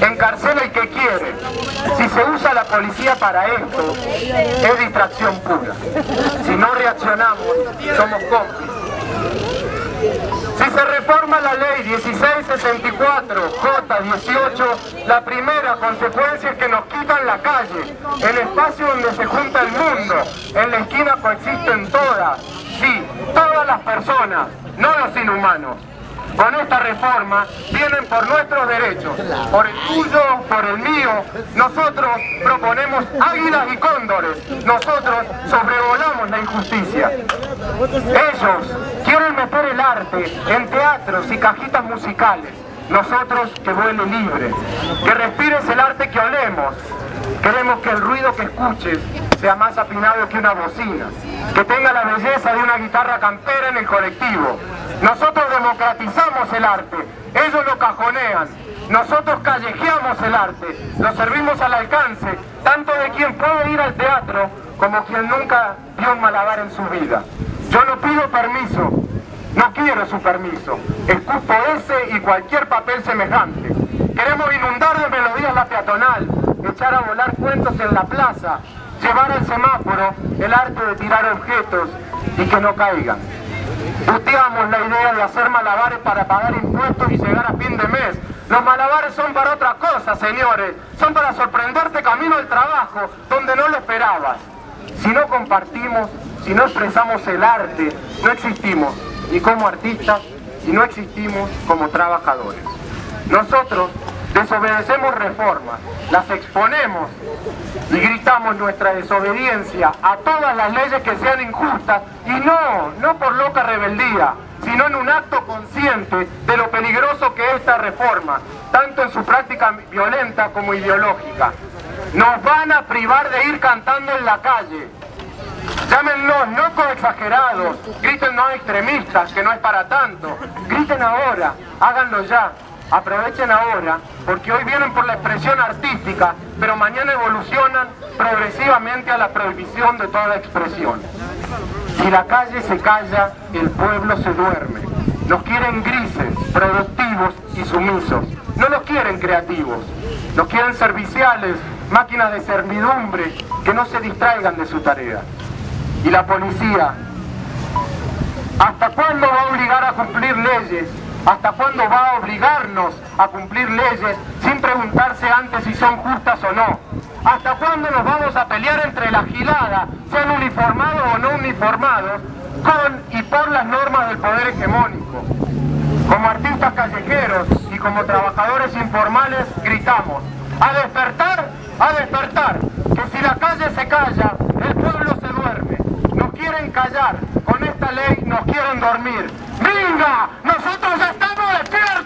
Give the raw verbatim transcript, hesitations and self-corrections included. Encarcela el que quiere. Si se usa la policía para esto, es distracción pura. Si no reaccionamos, somos cómplices. Si se reforma la ley dieciséis sesenta y cuatro J dieciocho, la primera consecuencia es que nos quitan la calle, el espacio donde se junta el mundo. En la esquina coexisten todas, sí, todas las personas, no los inhumanos. Con esta reforma vienen por nuestros derechos, por el tuyo, por el mío. Nosotros proponemos águilas y cóndores, nosotros sobrevolamos la injusticia. Ellos quieren meter el arte en teatros y cajitas musicales, nosotros que vuele libre, que respires el arte que olemos. Queremos que el ruido que escuches sea más afinado que una bocina, que tenga la belleza de una guitarra campera en el colectivo. Nosotros democratizamos el arte, ellos lo cajonean. Nosotros callejeamos el arte, lo servimos al alcance, tanto de quien puede ir al teatro como quien nunca vio un malabar en su vida. Yo no pido permiso, no quiero su permiso, escupo ese y cualquier papel semejante. Queremos inundar de melodías la peatonal, echar a volar cuentos en la plaza, llevar al semáforo el arte de tirar objetos y que no caigan. Puteamos la idea de hacer malabares para pagar impuestos y llegar a fin de mes. Los malabares son para otra cosa, señores. Son para sorprenderte camino al trabajo, donde no lo esperabas. Si no compartimos, si no expresamos el arte, no existimos ni como artistas y no existimos como trabajadores. Nosotros desobedecemos reformas, las exponemos y gritamos nuestra desobediencia a todas las leyes que sean injustas, y no, no por loca rebeldía, sino en un acto consciente de lo peligroso que es esta reforma, tanto en su práctica violenta como ideológica. Nos van a privar de ir cantando en la calle. Llámenlos locos exagerados, griten no extremistas, que no es para tanto. Griten ahora, háganlo ya. Aprovechen ahora, porque hoy vienen por la expresión artística, pero mañana evolucionan progresivamente a la prohibición de toda expresión. Si la calle se calla, el pueblo se duerme. Nos quieren grises, productivos y sumisos. No los quieren creativos. Nos quieren serviciales, máquinas de servidumbre, que no se distraigan de su tarea. Y la policía, ¿hasta cuándo va a obligar a cumplir leyes? ¿Hasta cuándo va a obligarnos a cumplir leyes sin preguntarse antes si son justas o no? ¿Hasta cuándo nos vamos a pelear entre la gilada, sean uniformados o no uniformados, con y por las normas del poder hegemónico? Como artistas callejeros y como trabajadores informales gritamos: ¡a despertar! ¡A despertar! Que si la calle se calla, el pueblo se duerme. Nos quieren callar, con esta ley nos quieren dormir. ¡Venga! ¡Nosotros ya estamos despiertos!